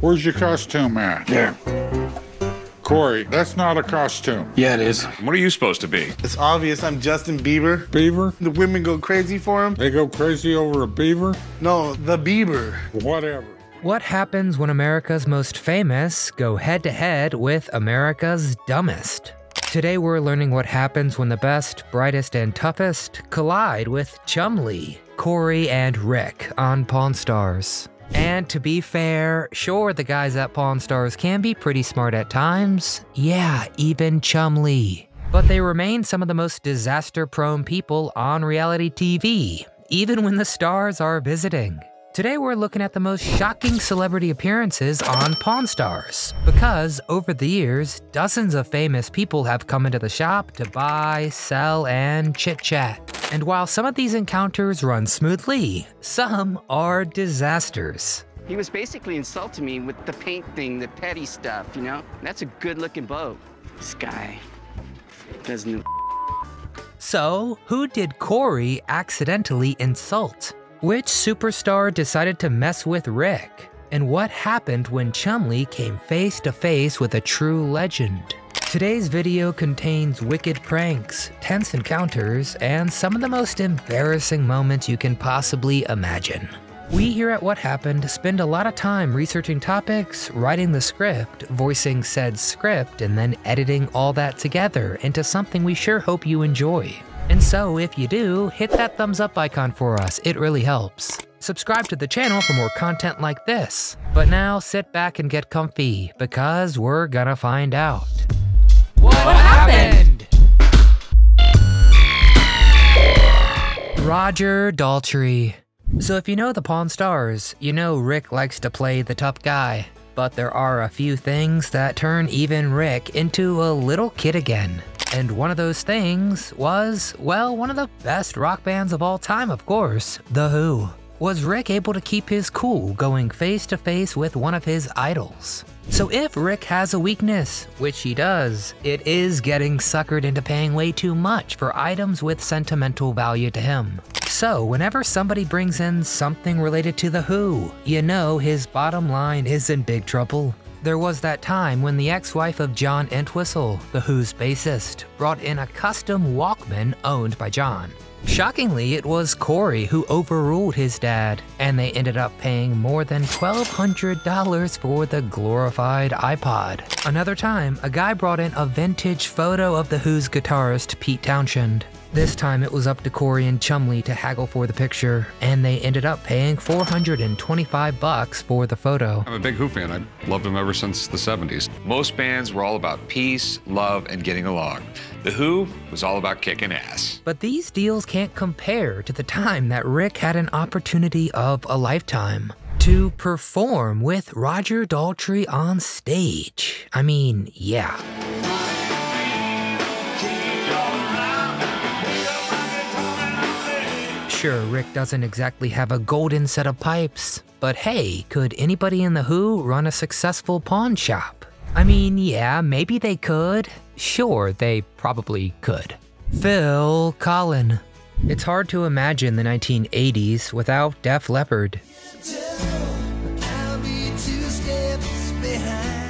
Where's your costume at? There. Corey, that's not a costume. Yeah, it is. What are you supposed to be? It's obvious I'm Justin Bieber. Beaver? The women go crazy for him. They go crazy over a beaver? No, the Bieber. Whatever. What happens when America's most famous go head-to-head with America's dumbest? Today we're learning what happens when the best, brightest, and toughest collide with Chumlee, Corey, and Rick on Pawn Stars. And to be fair, sure, the guys at Pawn Stars can be pretty smart at times. Yeah, even Chumlee. But they remain some of the most disaster-prone people on reality TV, even when the stars are visiting. Today we're looking at the most shocking celebrity appearances on Pawn Stars, because over the years, dozens of famous people have come into the shop to buy, sell, and chit-chat. And while some of these encounters run smoothly, some are disasters. He was basically insulting me with the paint thing, the petty stuff, you know? That's a good-looking boat. This guy doesn't know. So, who did Corey accidentally insult? Which superstar decided to mess with Rick? And what happened when Chumlee came face-to-face with a true legend? Today's video contains wicked pranks, tense encounters, and some of the most embarrassing moments you can possibly imagine. We here at What Happened spend a lot of time researching topics, writing the script, voicing said script, and then editing all that together into something we sure hope you enjoy. And so if you do, hit that thumbs up icon for us, it really helps. Subscribe to the channel for more content like this. But now sit back and get comfy, because we're gonna find out. What happened? Roger Daltrey. So if you know the Pawn Stars, you know Rick likes to play the tough guy. But there are a few things that turn even Rick into a little kid again. And one of those things was, well, one of the best rock bands of all time, of course, The Who. Was Rick able to keep his cool going face to face with one of his idols? So if Rick has a weakness, which he does, it is getting suckered into paying way too much for items with sentimental value to him. So whenever somebody brings in something related to The Who, you know his bottom line is in big trouble. There was that time when the ex-wife of John Entwistle, The Who's bassist, brought in a custom Walkman owned by John. Shockingly, it was Corey who overruled his dad, and they ended up paying more than $1,200 for the glorified iPod. Another time, a guy brought in a vintage photo of The Who's guitarist Pete Townshend. This time it was up to Corey and Chumlee to haggle for the picture, and they ended up paying $425 for the photo. I'm a big Who fan. I've loved them ever since the 70s. Most bands were all about peace, love, and getting along. The Who was all about kicking ass. But these deals can't compare to the time that Rick had an opportunity of a lifetime to perform with Roger Daltrey on stage. I mean, yeah. Sure, Rick doesn't exactly have a golden set of pipes, but hey, could anybody in The Who run a successful pawn shop? I mean, yeah, maybe they could. Sure, they probably could. Phil Collen. It's hard to imagine the 1980s without Def Leppard.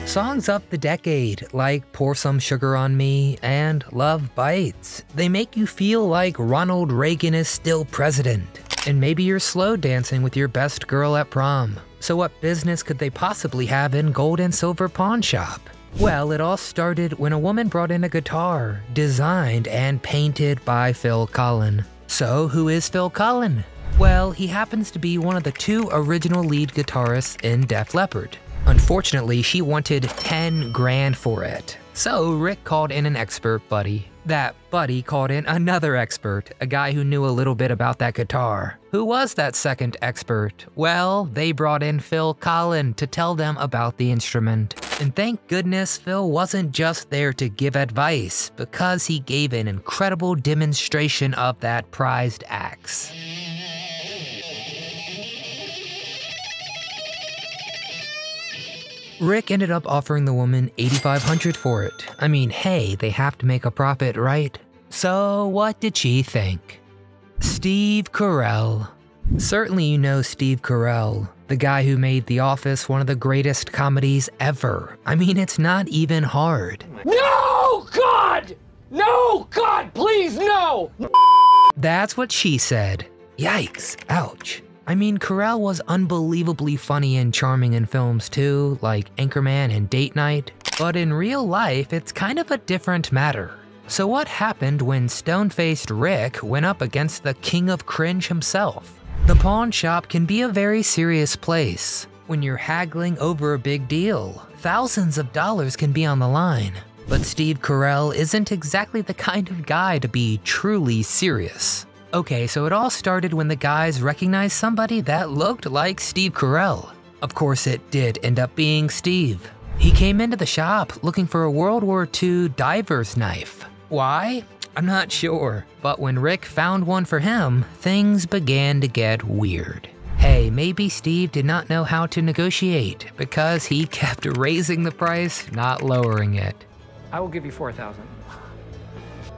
Songs of the decade, like Pour Some Sugar on Me and Love Bites, they make you feel like Ronald Reagan is still president. And maybe you're slow dancing with your best girl at prom. So what business could they possibly have in Gold and Silver Pawn Shop? Well, it all started when a woman brought in a guitar, designed and painted by Phil Collen. So who is Phil Collen? Well, he happens to be one of the two original lead guitarists in Def Leppard. Unfortunately, she wanted 10 grand for it. So Rick called in an expert buddy. That buddy called in another expert, a guy who knew a little bit about that guitar. Who was that second expert? Well, they brought in Phil Collen to tell them about the instrument. And thank goodness Phil wasn't just there to give advice, because he gave an incredible demonstration of that prized axe. Rick ended up offering the woman $8,500 for it. I mean, hey, they have to make a profit, right? So what did she think? Steve Carell. Certainly you know Steve Carell. the guy who made The Office one of the greatest comedies ever. I mean, it's not even hard. No, God! No, God, please, no! That's what she said. Yikes, ouch. I mean, Carell was unbelievably funny and charming in films too, like Anchorman and Date Night, but in real life, it's kind of a different matter. So what happened when stone-faced Rick went up against the king of cringe himself? The pawn shop can be a very serious place. When you're haggling over a big deal, thousands of dollars can be on the line. But Steve Carell isn't exactly the kind of guy to be truly serious. Okay, so it all started when the guys recognized somebody that looked like Steve Carell. Of course, it did end up being Steve. He came into the shop looking for a World War II diver's knife. Why? I'm not sure. But when Rick found one for him, things began to get weird. Hey, maybe Steve did not know how to negotiate because he kept raising the price, not lowering it. I will give you $4,000.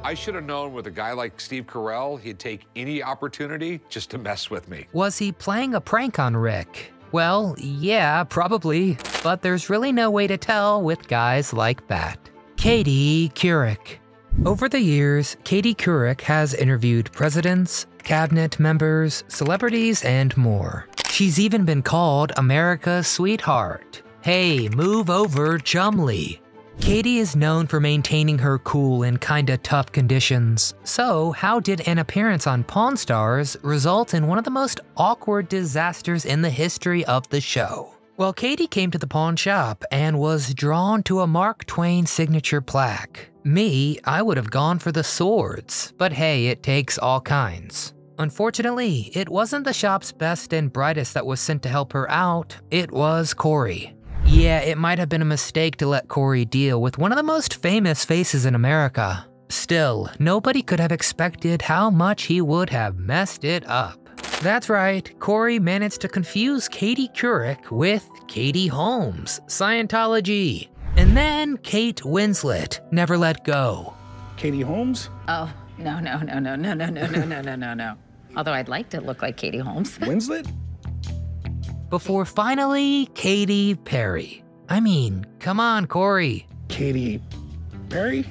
I should have known with a guy like Steve Carell, he'd take any opportunity just to mess with me. Was he playing a prank on Rick? Well, yeah, probably. But there's really no way to tell with guys like that. Katie Couric. Over the years, Katie Couric has interviewed presidents, cabinet members, celebrities, and more. She's even been called America's sweetheart. Hey, move over, Chumlee. Katie is known for maintaining her cool in kinda tough conditions. So, how did an appearance on Pawn Stars result in one of the most awkward disasters in the history of the show? Well, Katie came to the pawn shop and was drawn to a Mark Twain signature plaque. Me, I would have gone for the swords, but hey, it takes all kinds. Unfortunately, it wasn't the shop's best and brightest that was sent to help her out, it was Corey. Yeah, it might have been a mistake to let Corey deal with one of the most famous faces in America. Still, nobody could have expected how much he would have messed it up. That's right, Corey managed to confuse Katie Couric with Katie Holmes, Scientology. And then Kate Winslet never let go. Katie Holmes? Oh, no. Although I'd like to look like Katie Holmes. Winslet? Before finally, Katy Perry. I mean, come on, Corey. Katy Perry?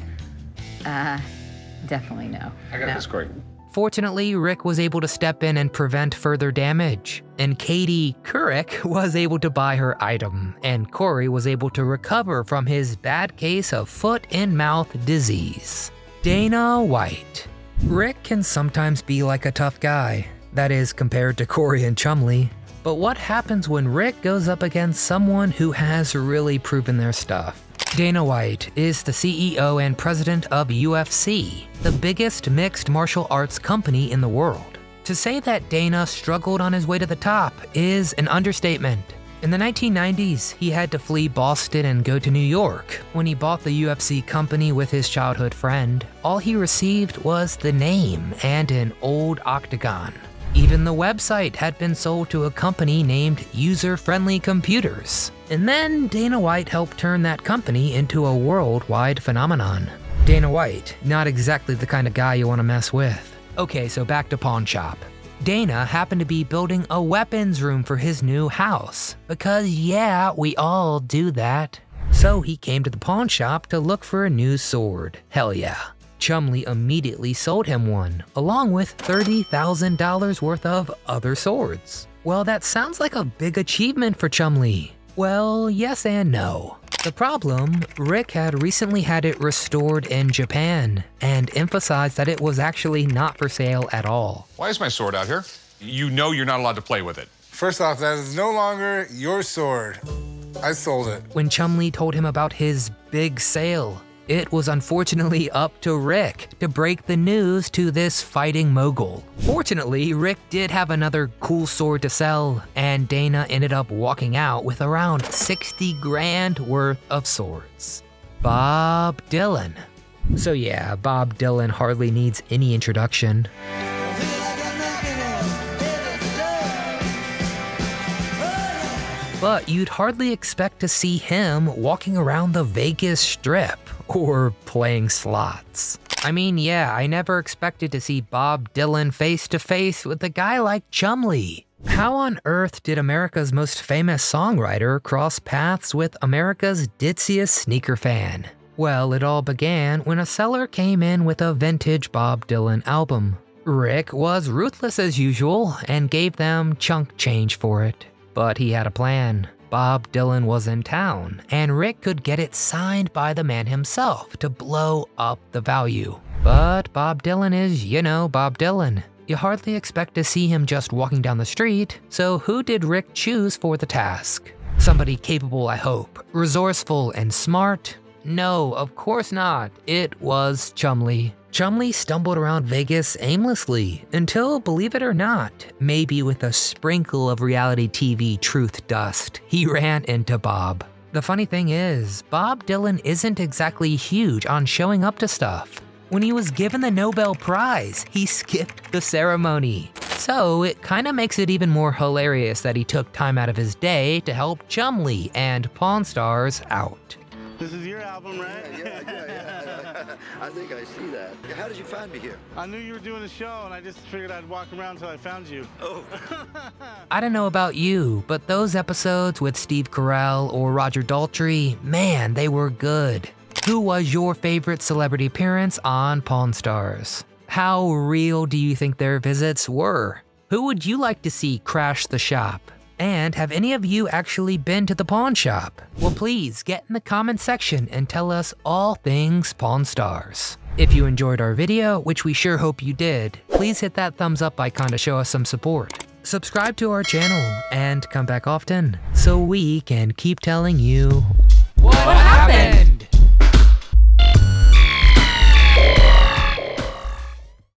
Definitely no. I got this, Corey. Fortunately, Rick was able to step in and prevent further damage, and Katie Couric was able to buy her item, and Corey was able to recover from his bad case of foot-and-mouth disease. Dana White. Rick can sometimes be like a tough guy, that is, compared to Corey and Chumlee. But what happens when Rick goes up against someone who has really proven their stuff? Dana White is the CEO and president of UFC, the biggest mixed martial arts company in the world. To say that Dana struggled on his way to the top is an understatement. In the 1990s, he had to flee Boston and go to New York. When he bought the UFC company with his childhood friend, all he received was the name and an old octagon. Even the website had been sold to a company named User Friendly Computers. And then Dana White helped turn that company into a worldwide phenomenon. Dana White, not exactly the kind of guy you want to mess with. Okay, so back to pawn shop. Dana happened to be building a weapons room for his new house. Because yeah, we all do that. So he came to the pawn shop to look for a new sword. Hell yeah. Chumlee immediately sold him one, along with $30,000 worth of other swords. Well, that sounds like a big achievement for Chumlee. Well, yes and no. The problem, Rick had recently had it restored in Japan and emphasized that it was actually not for sale at all. Why is my sword out here? You know you're not allowed to play with it. First off, that is no longer your sword. I sold it. When Chumlee told him about his big sale, it was unfortunately up to Rick to break the news to this fighting mogul. Fortunately, Rick did have another cool sword to sell, and Dana ended up walking out with around 60 grand worth of swords. Bob Dylan. So yeah, Bob Dylan hardly needs any introduction. But you'd hardly expect to see him walking around the Vegas Strip or playing slots. I mean, yeah, I never expected to see Bob Dylan face to face with a guy like Chumlee. How on earth did America's most famous songwriter cross paths with America's ditziest sneaker fan? Well, it all began when a seller came in with a vintage Bob Dylan album. Rick was ruthless as usual and gave them chunk change for it. But he had a plan. Bob Dylan was in town, and Rick could get it signed by the man himself to blow up the value. But Bob Dylan is, you know, Bob Dylan. You hardly expect to see him just walking down the street, so who did Rick choose for the task? Somebody capable, I hope, resourceful and smart. No, of course not. It was Chumlee. Chumlee stumbled around Vegas aimlessly until, believe it or not, maybe with a sprinkle of reality TV truth dust, he ran into Bob. The funny thing is, Bob Dylan isn't exactly huge on showing up to stuff. When he was given the Nobel Prize, he skipped the ceremony. So it kinda makes it even more hilarious that he took time out of his day to help Chumlee and Pawn Stars out. This is your album, right? Yeah. I think I see that. How did you find me here? I knew you were doing a show, and I just figured I'd walk around until I found you. Oh. I don't know about you, but those episodes with Steve Carell or Roger Daltrey, man, they were good. Who was your favorite celebrity appearance on Pawn Stars? How real do you think their visits were? Who would you like to see crash the shop? And have any of you actually been to the pawn shop? Well, please get in the comment section and tell us all things Pawn Stars. If you enjoyed our video, which we sure hope you did, please hit that thumbs up icon to show us some support. Subscribe to our channel and come back often so we can keep telling you what happened?